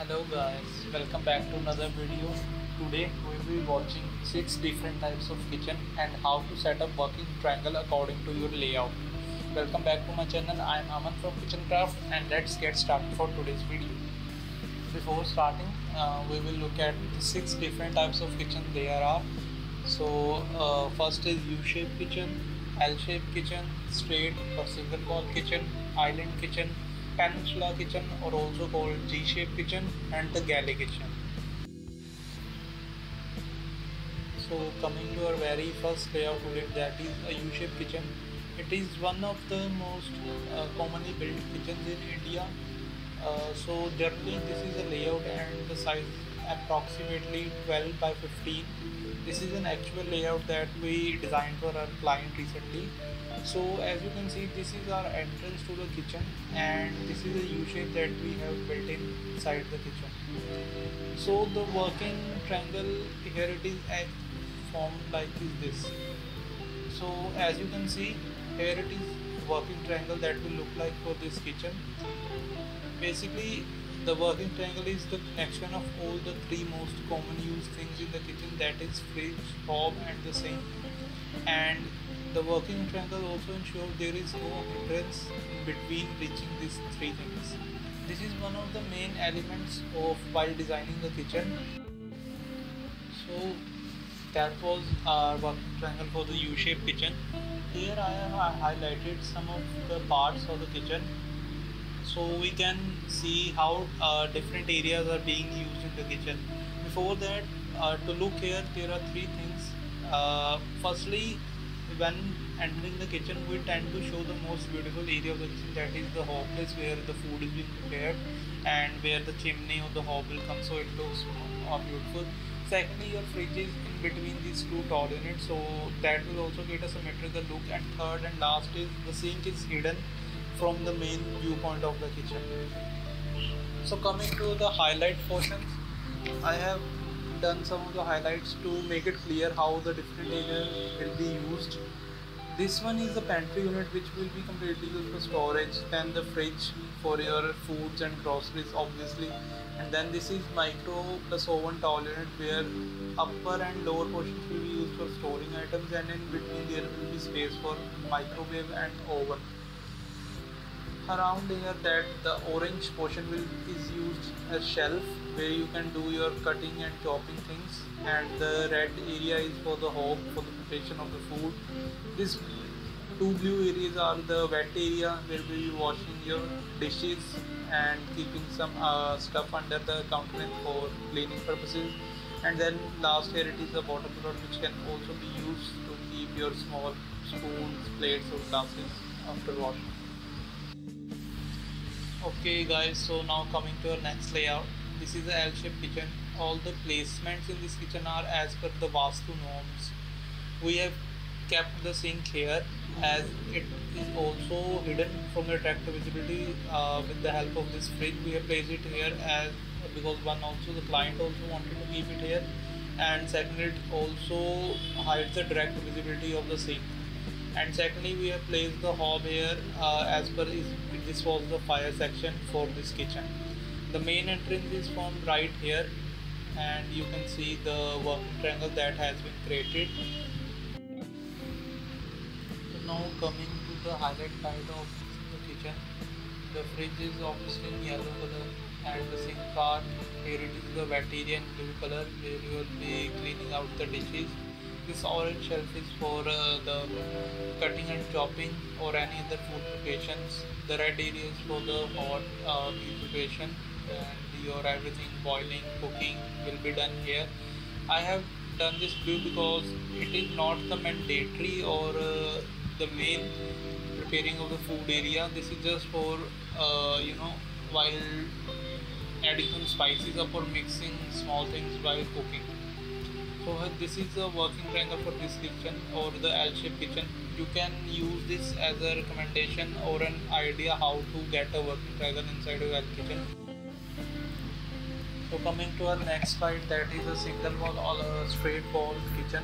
Hello guys, welcome back to another video. Today we will be watching 6 different types of kitchen and how to set up working triangle according to your layout. Welcome back to my channel. I am Aman from Kitchen Craft and let's get started for today's video. Before starting, we will look at the 6 different types of kitchen there are. So first is U-shaped kitchen, L-shaped kitchen, straight or single wall kitchen, island kitchen, peninsula kitchen or also called G-shaped kitchen, and the galley kitchen. So coming to our very first layout today, that is a U-shaped kitchen. It is one of the most commonly built kitchens in India. So generally this is a layout and the size approximately 12 by 15. This is an actual layout that we designed for our client recently. So as you can see, this is our entrance to the kitchen and this is a U-shape that we have built inside the kitchen. So the working triangle here it is formed like this. So as you can see, here it is working triangle that will look like for this kitchen. Basically the working triangle is the connection of all the 3 most common used things in the kitchen, that is fridge, hob and the sink. And the working triangle also ensures there is no hindrance between reaching these 3 things. This is one of the main elements while designing the kitchen. So that was our working triangle for the U-shaped kitchen. Here I have highlighted some of the parts of the kitchen, so we can see how different areas are being used in the kitchen. Before that, to look here, there are 3 things. Firstly, when entering the kitchen, we tend to show the most beautiful area of the kitchen, that is the hob place where the food is being prepared and where the chimney or the hob will come, so it looks beautiful. Secondly, your fridge is in between these 2 tall units, so that will also get a symmetrical look. And third and last is the sink is hidden from the main viewpoint of the kitchen. So coming to the highlight portion, I have done some of the highlights to make it clear how the different areas will be used. This one is the pantry unit, which will be completely used for storage, then the fridge for your foods and groceries obviously, and then this is micro plus oven tall unit where upper and lower portions will be used for storing items, and in between there will be space for microwave and oven. Around here, that the orange portion is used as shelf where you can do your cutting and chopping things, and the red area is for the hob for the preparation of the food. These 2 blue areas are the wet area where we will be washing your dishes and keeping some stuff under the counter for cleaning purposes. And then last here it is the bottom part, which can also be used to keep your small spoons, plates or glasses after washing. Okay guys, so now coming to our next layout. This is the L-shaped kitchen. All the placements in this kitchen are as per the Vastu norms. We have kept the sink here as it is also hidden from the attractive visibility. With the help of this fridge, we have placed it here as because the client also wanted to keep it here, and second, it also hides the direct visibility of the sink. And secondly, we have placed the hob here as per this was the fire section for this kitchen. The main entrance is from right here and you can see the working triangle that has been created. So now coming to the highlight side of the kitchen. The fridge is obviously in yellow color and the sink part, here it is the wet area in blue color where you will be cleaning out the dishes. This orange shelf is for the cutting and chopping or any other food preparations. The red area is for the hot meal preparation, and your everything boiling, cooking will be done here. I have done this blue because it is not the mandatory or the main preparing of the food area. This is just for while adding some spices up or mixing small things while cooking. So this is the working triangle for this kitchen or the L-shaped kitchen. You can use this as a recommendation or an idea how to get a working triangle inside your kitchen. So coming to our next slide, that is a single wall or a straight wall kitchen.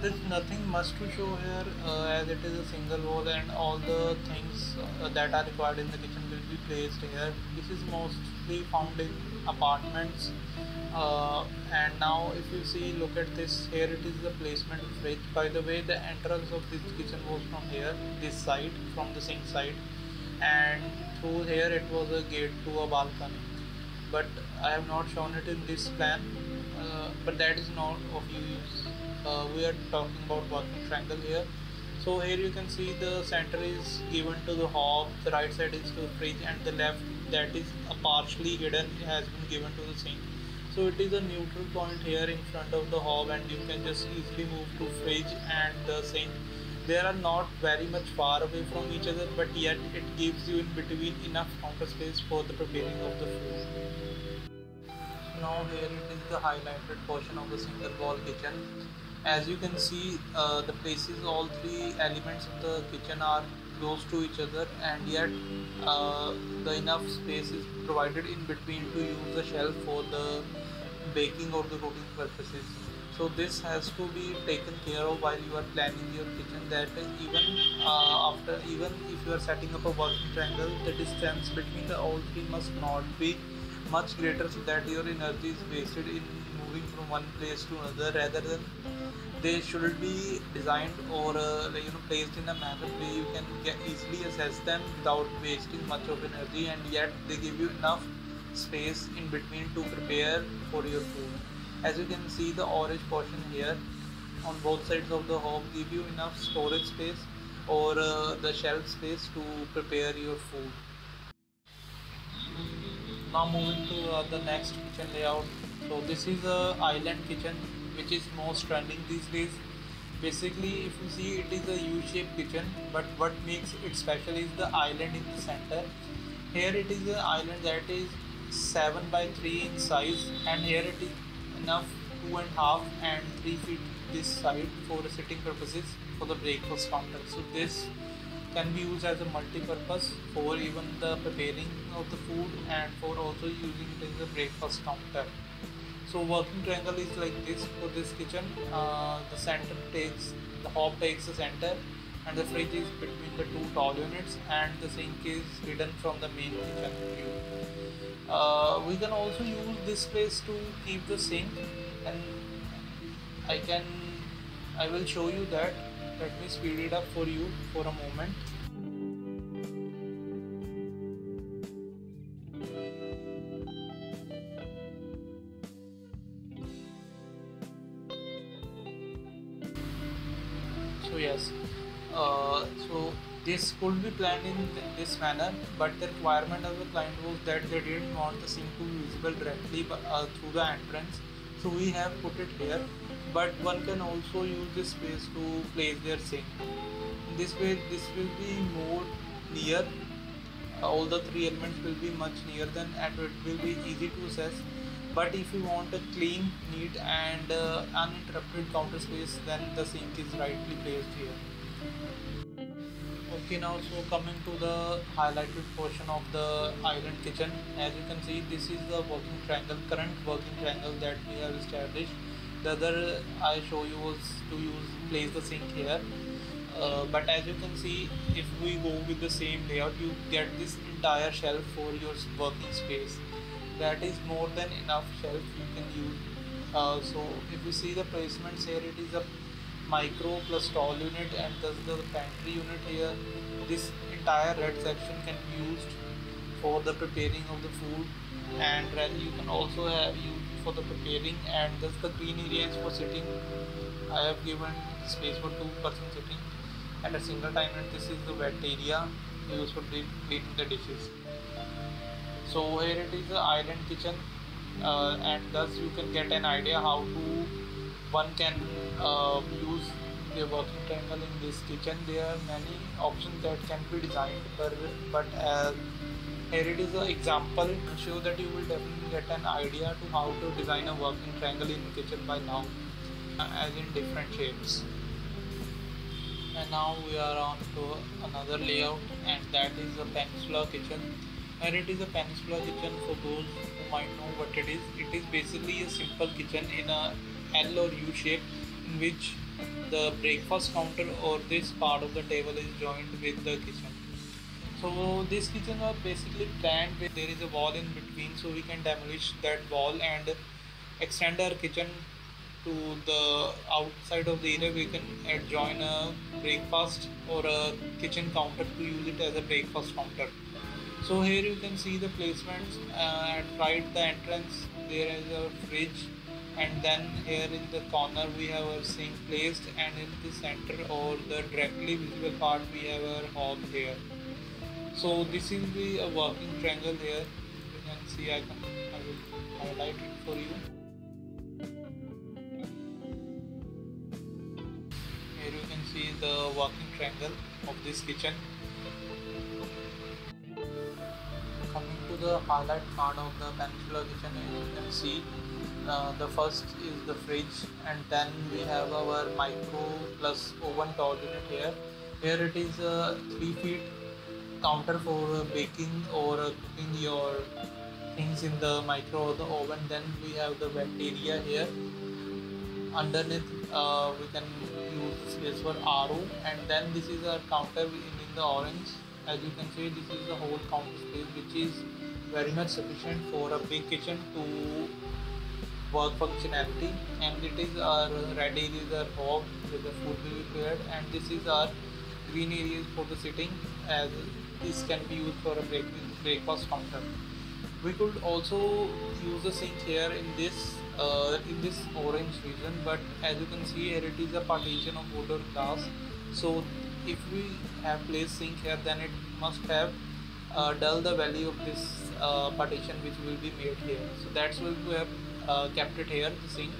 There is nothing much to show here as it is a single wall, and all the things that are required in the kitchen will be placed here. This is mostly found in apartments. And now if you see, look at this, here it is the placement of fridge. By the way, the entrance of this kitchen was from here, this side, from the sink side, and through here it was a gate to a balcony, but I have not shown it in this plan, but that is not of use. We are talking about working triangle here. So here you can see the center is given to the hob, the right side is to the fridge, and the left that is partially hidden has been given to the sink. So it is a neutral point here in front of the hob, and you can just easily move to fridge and the sink. They are not very much far away from each other, but yet it gives you in between enough counter space for the preparing of the food. Now here it is the highlighted portion of the single wall kitchen. As you can see, the places, all three elements of the kitchen are close to each other, and yet the enough space is provided in between to use the shelf for the baking or the cooking purposes. So this has to be taken care of while you are planning your kitchen, that even if you are setting up a working triangle, the distance between the all three must not be much greater, so that your energy is wasted in moving from one place to another. Rather than, they should be designed or placed in a manner where you can easily assess them without wasting much of energy, and yet they give you enough space in between to prepare for your food. As you can see, the orange portion here on both sides of the hob give you enough storage space or the shelf space to prepare your food. Now moving to the next kitchen layout. So this is a island kitchen, which is most trending these days. Basically, if you see, it is a U-shaped kitchen, but what makes it special is the island in the center. Here it is an island that is 7 by 3 in size, and here it is enough 2.5 and 3 feet this side for sitting purposes for the breakfast counter. So this can be used as a multi-purpose for even the preparing of the food and for also using it as a breakfast counter. So working triangle is like this for this kitchen. The hob takes the center, and the fridge is between the two tall units, and the sink is hidden from the main kitchen view. We can also use this space to keep the sink, and I will show you that. Let me speed it up for you for a moment. So yes, so this could be planned in this manner, but the requirement of the client was that they didn't want the sink to be visible directly through the entrance, so we have put it here. But one can also use this space to place their sink. This way, this will be more near. All the three elements will be much near then, and it will be easy to assess. But if you want a clean, neat and uninterrupted counter space, then the sink is rightly placed here. Okay, now so coming to the highlighted portion of the island kitchen. As you can see, this is the working triangle, current working triangle that we have established. The other I show you was to place the sink here. But as you can see, if we go with the same layout, you get this entire shelf for your working space. That is more than enough shelf you can use. So if you see the placements here, it is a micro plus tall unit, and thus the pantry unit here. This entire red section can be used for the preparing of the food, and you can also have used for the preparing, and thus the green area is for sitting. I have given space for 2 persons sitting at a single time, and this is the wet area used for cleaning the dishes. So here it is the island kitchen, and thus you can get an idea how one can use the working triangle in this kitchen. There are many options that can be designed, but here it is an example to show that you will definitely get an idea to how to design a working triangle in the kitchen by now, as in different shapes. And now we are on to another layout, and that is a peninsula kitchen. And it is a peninsula kitchen for those who might know what it is. It is basically a simple kitchen in a L or U shape, in which the breakfast counter or this part of the table is joined with the kitchen. So this kitchen was basically planned where there is a wall in between, so we can demolish that wall and extend our kitchen to the outside of the area. We can adjoin a breakfast or a kitchen counter to use it as a breakfast counter. So here you can see the placements at right the entrance there is a fridge, and then here in the corner we have our sink placed, and in the center or the directly visible part we have our hob here. So this is the working triangle here. You can see I will highlight it for you. Here you can see the working triangle of this kitchen. Coming to the highlight part of the peninsular kitchen, you can see the first is the fridge, and then we have our micro plus oven top unit here. Here it is a 3-foot counter for baking or cooking your things in the micro or the oven. Then we have the wet area here. Underneath we can use space for RO, and then this is our counter in the orange. As you can see, this is the whole counter space, which is very much sufficient for a big kitchen to work functionality. And it is our red area is our hob where the food will be prepared, and this is our green area for the sitting, as this can be used for a breakfast counter. We could also use the sink here in this orange region, but as you can see here it is a partition of wood or glass. So if we have placed sink here, then it must have double the value of this partition which will be made here. So that's why we have kept it here, the sink.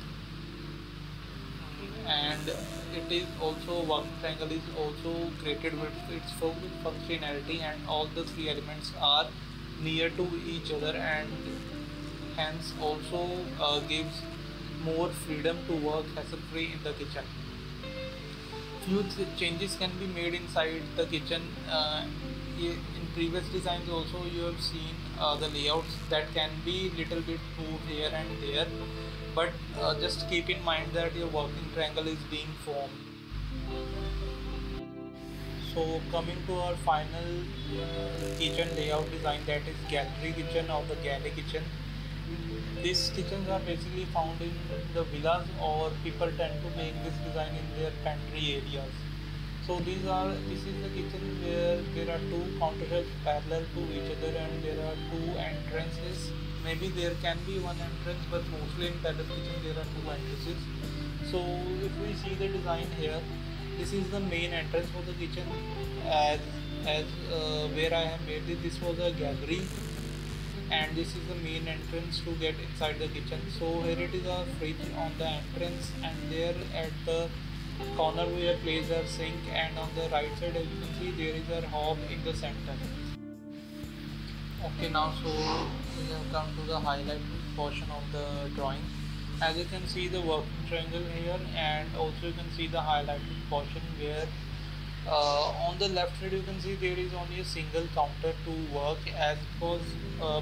And it is also working triangle is also created with its full functionality, and all the three elements are near to each other, and hence also gives more freedom to work hassle-free in the kitchen. Few changes can be made inside the kitchen. In previous designs also you have seen the layouts that can be little bit moved here and there, but just keep in mind that your working triangle is being formed. So coming to our final kitchen layout design, that is gallery kitchen or the galley kitchen. These kitchens are basically found in the villas, or people tend to make this design in their pantry areas. So this is the kitchen where there are two countershelves parallel to each other, and there are two entrances. Maybe there can be one entrance, but mostly in palace kitchen there are two entrances. So if we see the design here, this is the main entrance for the kitchen, as where I have made it. This was a gallery, and this is the main entrance to get inside the kitchen. So here it is a fridge on the entrance, and there at the corner we have placed our sink, and on the right side as you can see there is our hob in the center. Okay, now so we have come to the highlight portion of the drawing. As you can see the working triangle here, and also you can see the highlighted portion where on the left side you can see there is only a single counter to work, as because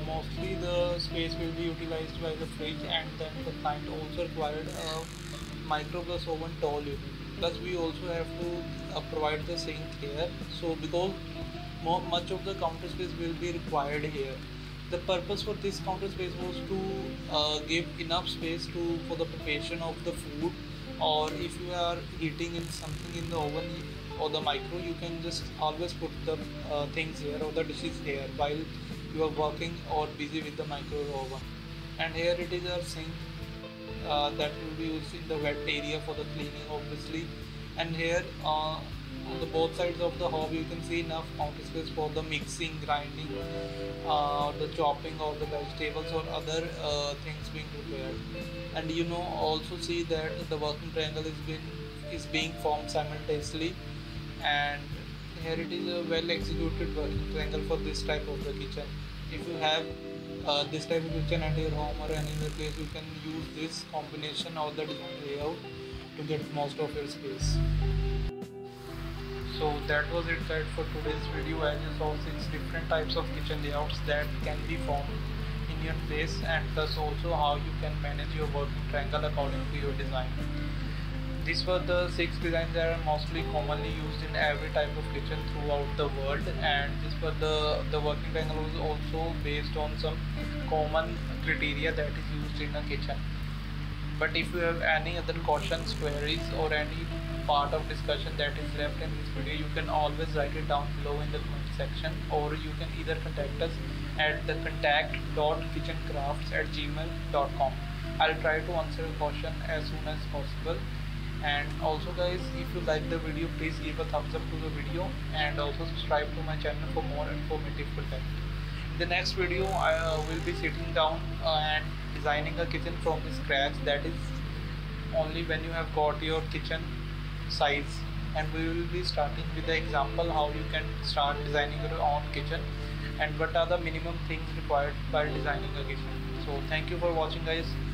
mostly the space will be utilized by the fridge, and then the client also required a micro plus oven tall unit. Plus we also have to provide the sink here, so because much of the counter space will be required here. The purpose for this counter space was to give enough space for the preparation of the food, or if you are heating in something in the oven or the micro, you can just always put the things here or the dishes here while you are working or busy with the micro or oven. And here it is our sink that will be used in the wet area for the cleaning, obviously. And here on the both sides of the hob you can see enough counter space for the mixing, grinding, the chopping of the vegetables or other things being prepared. And you know also see that the working triangle is being formed simultaneously, and here it is a well executed working triangle for this type of the kitchen. If you have this type of kitchen at your home or any other place, you can use this combination of the design layout to get most of your space. So that was it guys for today's video. As you saw, 6 different types of kitchen layouts that can be formed in your place, and thus also how you can manage your working triangle according to your design. These were the 6 designs that are mostly commonly used in every type of kitchen throughout the world, and this were the working triangle is also based on some common criteria that is used in a kitchen. But if you have any other questions, queries or any part of discussion that is left in this video, you can always write it down below in the comment section, or you can either contact us at the contact.kitchencrafts@gmail.com. I'll try to answer a question as soon as possible. And also guys, if you like the video, please give a thumbs up to the video and also subscribe to my channel for more informative content. In the next video, I will be sitting down and designing a kitchen from scratch. That is only when you have got your kitchen size, and we will be starting with the example how you can start designing your own kitchen and what are the minimum things required by designing a kitchen. So thank you for watching guys.